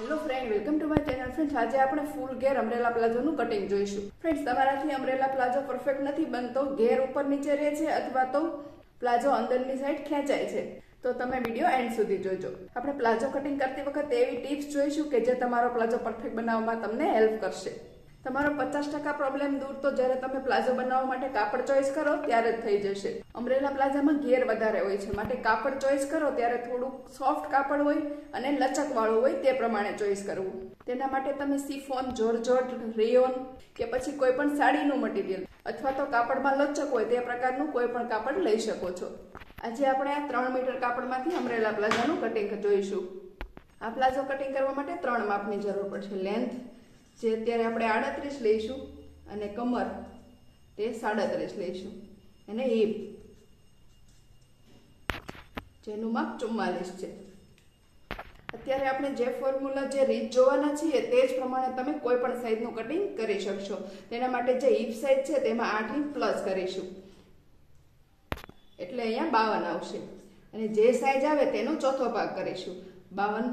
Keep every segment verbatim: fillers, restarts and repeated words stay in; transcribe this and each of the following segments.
Hello friend, welcome to my channel. Friends, आज आपणे फूल घेर अमरेला प्लाजोनुं कटिंग जोईशुं। फ्रेंड्स, तमाराथी अमरेला प्लाजो परफेक्ट नथी बनतो, घेर उपर नीचे रहे छे अथवा तो प्लाजो अंदरनी साइड खेंचाय छे, तो तमे विडियो एंड सुधी जोजो। आपणे प्लाजो कटिंग करती वखते एवी टिप्स जोईशुं के जे तमारो प्लाजो परफेक्ट बनाववामां तमने हेल्प करशे। तमारो पचास टका प्रॉब्लम दूर तो ज्यारे तमे प्लाजो बनाववा माटे कापड़ चॉइस करो त्यारे थई जशे। अमरेला प्लाजामां घेर वधारे होय छे, माटे कापड़ चॉइस करो त्यारे थोडुं सॉफ्ट कापड़ होय अने लचक वाळो होय ते प्रमाणे चॉइस करवुं। तेना माटे तमे सीफोन, जॉर्जेट, रेयोन के पछी कोई पण साडीनुं मटीरियल अथवा तो कापड़मां लचक होय ते प्रकारनुं कोई पण कापड़ लई शको छो। આજે આપણે આ ત્રણ મીટર કાપડમાંથી અમરેલા પ્લાઝાનું કટિંગ જોઈશું। આ પ્લાઝો કટિંગ કરવા માટે ત્રણ માપની જરૂર પડશે। લેન્થ જે અત્યારે આપણે આડત્રીસ લઈશું અને કમર તે સાડત્રીસ લઈશું અને હિપ જેનું માપ ચુમ્માલીસ છે। અત્યારે આપણે જે ફોર્મ્યુલા જે રીત જોવાના છીએ તે જ પ્રમાણે તમે કોઈ પણ સાઇઝનું કટિંગ કરી શકશો। તેના માટે જે હિપ સાઇઝ છે તેમાં આઠ ઇંચ પ્લસ કરીશું એટલે અહીંયા બાવન આવશે અને જે સાઈઝ આવે તેનો ચોથો ભાગ કરીશું। બાવન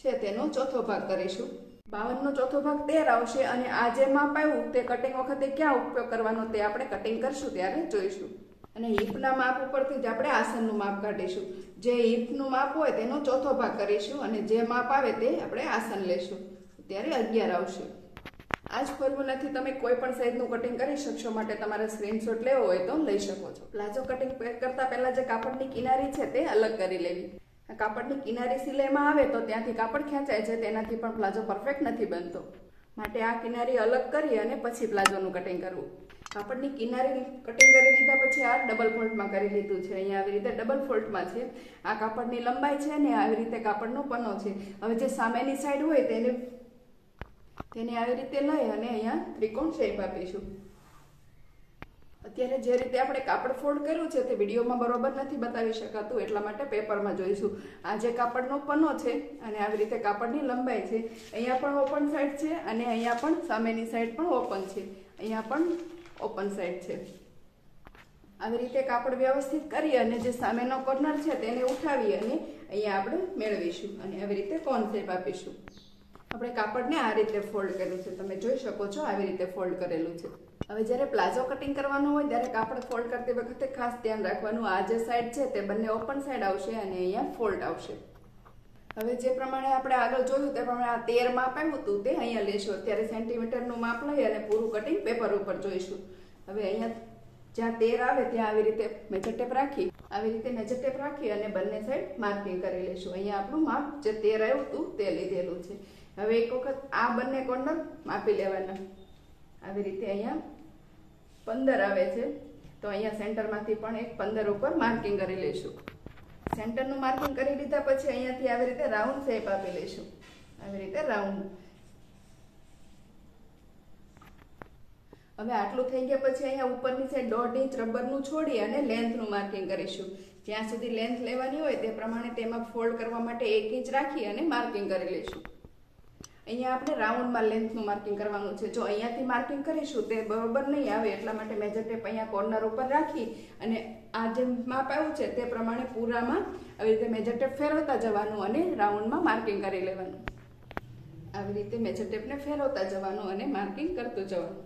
છે તેનો ચોથો ભાગ કરીશું। બાવનનો ચોથો ભાગ તેર આવશે અને આ જે માપ આવ્યું તે કટિંગ વખતે ક્યાં ઉપયોગ કરવાનો તે આપણે કટિંગ કરશું ત્યારે જોઈશું। અને હિપના માપ ઉપરથી જ આપણે આસનનું માપ કાઢીશું। જે હિપનું માપ હોય તેનો ચોથો ભાગ કરીશું અને જે માપ આવે તે આપણે આસન લેશું ત્યારે અગિયાર આવશે। आज फॉर्म्यूला थी तमे कोई पण साइजनुं कटिंग करी शकशो, माटे तमारे स्क्रीनशॉट लेवो होय तो लई शको छो। प्लाजो कटिंग करता पहेला जे कापड़नी किनारी छे ते अलग करी लेवी। कापड़नी किनारी सिलाईमां आवे तो त्यांथी कापड़ खेंचाय छे, तेनाथी पण प्लाजो परफेक्ट नथी बनतो, माटे आ किनारी अलग करी अने पछी प्लाजोनुं कटिंग करवुं। कापड़नी किनारी कटिंग करी लीधा पछी आ डबल फोल्डमां करी लीधुं छे। अहींया આવી રીતે डबल फोल्डमां छे। आ कापड़नी लंबाई छे ने આવી રીતે कापड़नो पनो छे। हवे जे સામેની સાઈડ હોય તેને तेने आवी रीते लई अने अहींया त्रिकोण शेप आपीशुं। अत्यारे जे रीते आपणे कापड़ फोल्ड कर्युं छे ते विडियोमां बरोबर नथी बतावी शकातुं, एटला माटे पेपरमां जोईशुं। आ जे कापड़नो पनो छे अने आवी रीते कापड़नी लंबाई छे, अहींया पण ओपन साइड छे अने अहींया पण सामेनी साइड पण ओपन छे, अहींया पण ओपन साइड छे। आवी रीते कापड़ व्यवस्थित करी अने जे सामेनो कोर्नर छे तेने उठावी अने अहींया आपणे मेळवीशुं अने आवी रीते कोन शेप आपीशुं। अपने कापड़ ने आ रीते फोल्ड करेलू छे, तमे जोई शको छो, आ रीते फोल्ड करेलू छे। हवे ज्यारे प्लाजो कटिंग करवानो होय त्यारे कापड़ फोल्ड करते वखते खास ध्यान राखवानुं। आ जे साइड छे ते बंने ओपन साइड आवशे अने अहींया फोल्ड आवशे। हवे जे प्रमाणे आपणे आगळ जोयुं ते प्रमाणे आ तेर माप आव्युं हतुं ते अहींया लेशो। अत्यारे सेंटीमीटरनुं माप लई अने पूरुं कटिंग पेपर उपर जोईशुं। हवे अहींया ज्यां तेर आवे त्यां आवी रीते मेजर टेप राखी આવી રીતે મેજર ટેપ રાખી અને બંને સાઈડ માર્કિંગ કરી લેશું। અહીંયા આપણું માપ જે તેર આવ્યું હતું તે લીધેલું છે। હવે એક વખત આ બંને કોર્નર માપી લેવાના। આવી રીતે અહીંયા પંદર આવે છે તો અહીંયા સેન્ટરમાંથી પણ એક પંદર ઉપર માર્કિંગ કરી લેશું। સેન્ટરનું માર્કિંગ કરી લીધા પછી અહીંયાથી આવી રીતે રાઉન્ડ શેપ આપી લેશું। આવી રીતે રાઉન્ડ। હવે આટલું થઈ ગયા પછી અહીંયા ઉપરની સાઈડ દોઢ ઇંચ રબરનું છોડી અને લેન્થનું માર્કિંગ કરીશું। જ્યાં સુધી લેન્થ લેવાની હોય તે પ્રમાણે તેમાં ફોલ્ડ કરવા માટે એક ઇંચ રાખી અને માર્કિંગ કરી લઈશું। અહીંયા આપણે રાઉન્ડમાં લેન્થનું માર્કિંગ કરવાનું છે। જો અહીંયાથી માર્કિંગ કરીશું તે બરોબર નહીં આવે એટલા માટે મેજર ટેપ અહીંયા કોર્નર ઉપર રાખી અને આ જે માપ આવ્યું છે તે પ્રમાણે પૂરામાં આવી રીતે મેજર ટેપ ફેરવતા જવાનું અને રાઉન્ડમાં માર્કિંગ કરી લેવાનું। આવી રીતે મેજર ટેપને ફેરવતા જવાનું અને માર્કિંગ કરતું જવાનું।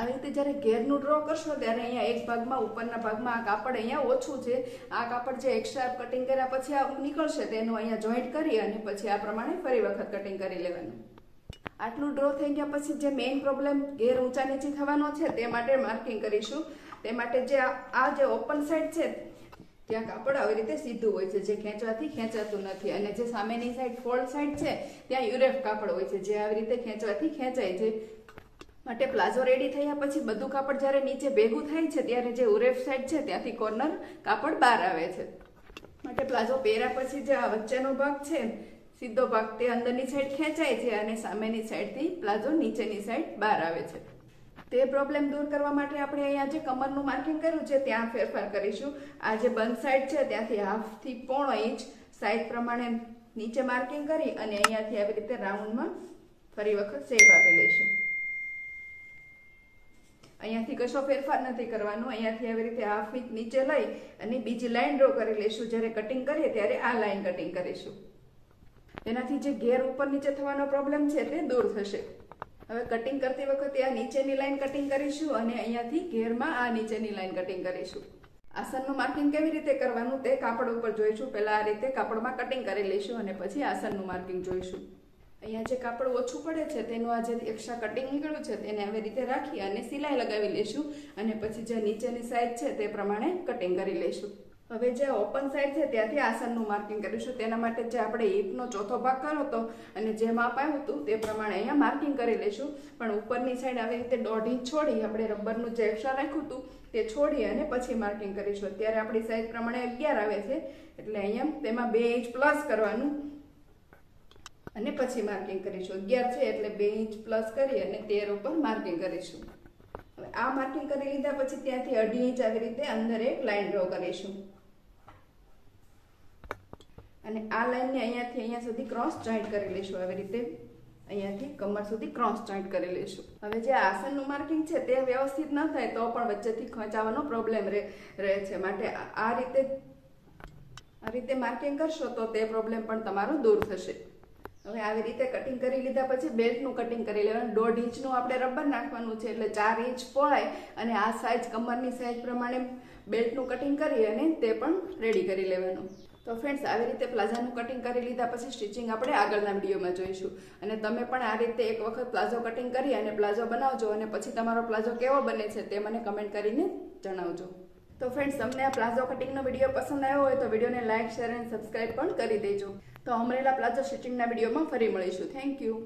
आ रीते जय घेर ड्रॉ करशो त्यारे अहींया एक भाग में उपरना भाग में आ कापड़ अहींया ओछू छे। आ कापड़ जे एक्स्ट्रा कटिंग कर्या पछी आ निकळशे तेनो अहींया जॉइंट करी अने पछी आ प्रमाणे फरी वखत कटिंग करी लेवानुं। आटलुं ड्रॉ थई गया पछी जे मेन प्रॉब्लम घेर ऊंचा नीचे थवानो छे ते माटे मार्किंग करीशुं। ते माटे जे आ जे ओपन साइड छे ત્યાં કાપડ આવી રીતે સીધું હોય છે, જે ખેંચવાથી ખેંચાતું નથી, અને જે સામેની સાઈડ ફોલ્ડ સાઈડ છે ત્યાં યુરેફ કાપડ હોય છે જે આવી રીતે ખેંચવાથી ખેંચાય છે। માટે પ્લાઝો રેડી થયા પછી બધું કાપડ જ્યારે નીચે ભેગું થાય છે ત્યારે જે ઉરેફ સાઈડ છે ત્યાંથી કોર્નર કાપડ બહાર આવે છે। માટે પ્લાઝો પહેર્યા પછી જે આ વચ્ચેનો ભાગ છે સીધો ભાગ તે અંદરની સાઈડ ખેંચાય છે અને સામેની સાઈડથી પ્લાઝો નીચેની સાઈડ બહાર આવે છે। તે પ્રોબ્લેમ દૂર કરવા માટે આપણે અહીંયા જે કમરનું માર્કિંગ કર્યું છે ત્યાં ફેરફાર કરીશું। આ જે બંધ સાઈડ છે ત્યાંથી હાફથી પોણો ઇંચ સાઈઝ પ્રમાણે નીચે માર્કિંગ કરી અને અહીંયાથી આવી રીતે રાઉન્ડમાં ફરી વખત શેપ આપી લઈશું। અહીંયાથી કશો ફેરફાર નથી કરવાનો, અહીંયાથી આવી રીતે હાફ ઇંચ નીચે લઈ અને બીજી લાઈન ડ્રો કરી લેશું. જ્યારે કટિંગ કરીએ ત્યારે આ લાઈન કટિંગ કરીશું, એનાથી જે ઘેર ઉપર નીચે થવાનો પ્રોબ્લેમ છે તે દૂર થશે. હવે કટિંગ કરતી વખતે આ નીચેની લાઈન કટિંગ કરીશું અને અહીંયાથી ઘેરમાં આ નીચેની લાઈન કટિંગ કરીશું. આસનનું માર્કિંગ કેવી રીતે કરવાનું તે કાપડ ઉપર જોઈશું. પહેલા આ રીતે કાપડમાં કટિંગ કરી લઈશું અને પછી આસનનું માર્કિંગ જોઈશું. અહીંયા જે કાપડ ઓછું પડે છે તેનું આ જે એક્સ્ટ્રા કટિંગ નીકળ્યું છે તેને આવી રીતે રાખી અને સિલાઈ લગાવી લઈશું અને પછી જે નીચેની સાઈડ છે તે પ્રમાણે કટિંગ કરી લઈશું. હવે જે ઓપન સાઈડ છે ત્યાંથી આસનનું માર્કિંગ કરીશું. તેના માટે જે આપણે હિપનો ચોથો ભાગ કર્યો હતો અને જે માપ આવ્યું હતું તે પ્રમાણે અહીંયા માર્કિંગ કરી લઈશું. પણ ઉપરની સાઈડ આવી રીતે દોઢ ઇંચ છોડી આપણે રબરનું જે એક્સ્ટ્રા રાખ્યું હતું તે છોડી અને પછી માર્કિંગ કરીશું. અત્યારે આપણી સાઈડ પ્રમાણે અગિયાર આવે છે એટલે અહીંયા તેમાં બે ઇંચ પ્લસ કરવાનું અને પછી માર્કિંગ કરીશું. અગિયાર છે એટલે બે ઇંચ પ્લસ કરી અને તેર ઉપર માર્કિંગ કરીશું. હવે આ માર્કિંગ કરી લીધા પછી ત્યાંથી અઢી ઇંચ આવી રીતે અંદર એક લાઈન ડ્રો કરીશું અને આ લાઈનને અહીંયાથી અહીંયા સુધી ક્રોસ જોઈન્ટ કરી લઈશું. આવી રીતે અહીંયાથી કમર સુધી ક્રોસ જોઈન્ટ કરી લઈશું. હવે જે આસનનું માર્કિંગ છે તે વ્યવસ્થિત ન થાય તો પણ વચ્ચેથી ખેંચાવાનો પ્રોબ્લેમ રહે છે, માટે આ રીતે આ રીતે માર્કિંગ કરશો તો તે પ્રોબ્લેમ પણ તમારો દૂર થશે. હવે આવી રીતે કટિંગ કરી લીધા પછી બેલ્ટનું કટિંગ કરી લેવાનું. દોઢ ઇંચનું આપણે રબર નાખવાનું છે એટલે ચાર ઇંચ પહોળાય અને આ સાઈઝ કમરની સાઈઝ પ્રમાણે બેલ્ટનું કટિંગ કરી અને તે પણ રેડી કરી લેવાનું. તો ફ્રેન્ડ્સ, આવી રીતે પ્લાઝાનું કટિંગ કરી લીધા પછી સ્ટિચિંગ આપણે આગળના વિડીયોમાં જોઈશું. અને તમે પણ આ રીતે એક વખત પ્લાઝો કટિંગ કરી અને પ્લાઝો બનાવજો અને પછી તમારો પ્લાઝો કેવો બને છે તે મને કમેન્ટ કરીને જણાવજો. તો ફ્રેન્ડ્સ, તમને આ પ્લાઝો કટિંગનો વિડીયો પસંદ આવ્યો હોય તો વિડીયોને લાઇક, શેર અને સબસ્ક્રાઇબ પણ કરી દેજો. તો અમરેલા પ્લાઝો સ્ટિચિંગના વિડીયોમાં ફરી મળીશું. Thank you.